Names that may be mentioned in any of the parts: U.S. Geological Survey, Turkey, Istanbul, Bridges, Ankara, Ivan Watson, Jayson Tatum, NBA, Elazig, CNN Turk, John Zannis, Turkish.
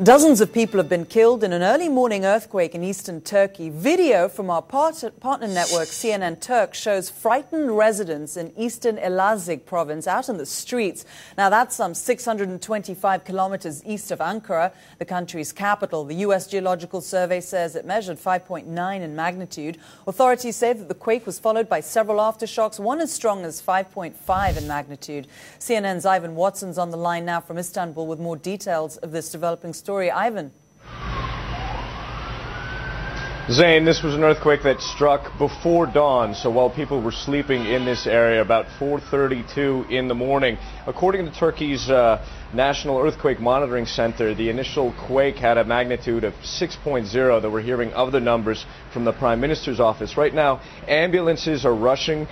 Dozens of people have been killed in an early morning earthquake in eastern Turkey. Video from our partner network CNN Turk shows frightened residents in eastern Elazig province out on the streets. Now that's some 625 kilometers east of Ankara, the country's capital. The U.S. Geological Survey says it measured 5.9 in magnitude. Authorities say that the quake was followed by several aftershocks, one as strong as 5.5 in magnitude. CNN's Ivan Watson's on the line now from Istanbul with more details of this developing story. Ivan. Zane, this was an earthquake that struck before dawn, so while people were sleeping in this area about 4:32 in the morning. According to Turkey's National Earthquake Monitoring Center, the initial quake had a magnitude of 6.0, though we're hearing other numbers from the Prime Minister's office. Right now, ambulances are rushing,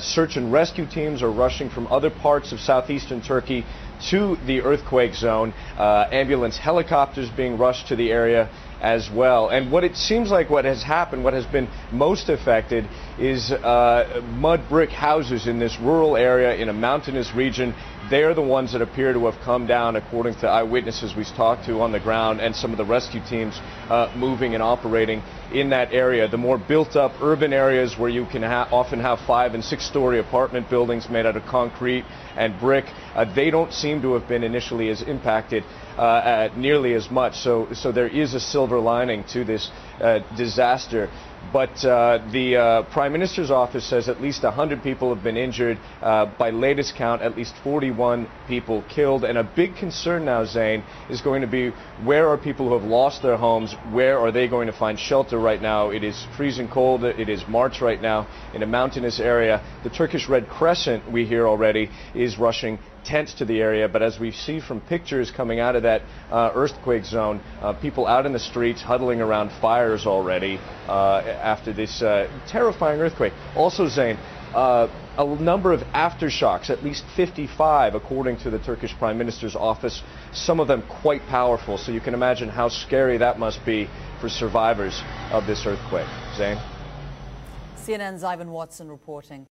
search and rescue teams are rushing from other parts of southeastern Turkey to the earthquake zone, ambulance helicopters being rushed to the area as well. And what it seems like what has happened, what has been most affected, is mud brick houses in this rural area in a mountainous region. They're the ones that appear to have come down, according to eyewitnesses we've talked to on the ground and some of the rescue teams moving and operating in that area. The more built-up urban areas where you can often have 5- and 6-story apartment buildings made out of concrete and brick, they don't seem to have been initially as impacted nearly as much. So there is a silver lining to this disaster. But the Prime Minister's office says at least 100 people have been injured. By latest count, at least 41 people killed. And a big concern now, Zane, is going to be where are people who have lost their homes? Where are they going to find shelter right now? It is freezing cold. It is March right now in a mountainous area. The Turkish Red Crescent, we hear already, is rushing tents to the area, but as we see from pictures coming out of that earthquake zone, people out in the streets huddling around fires already after this terrifying earthquake. Also, Zane, a number of aftershocks, at least 55, according to the Turkish Prime Minister's office, some of them quite powerful, so you can imagine how scary that must be for survivors of this earthquake. Zane? CNN's Ivan Watson reporting.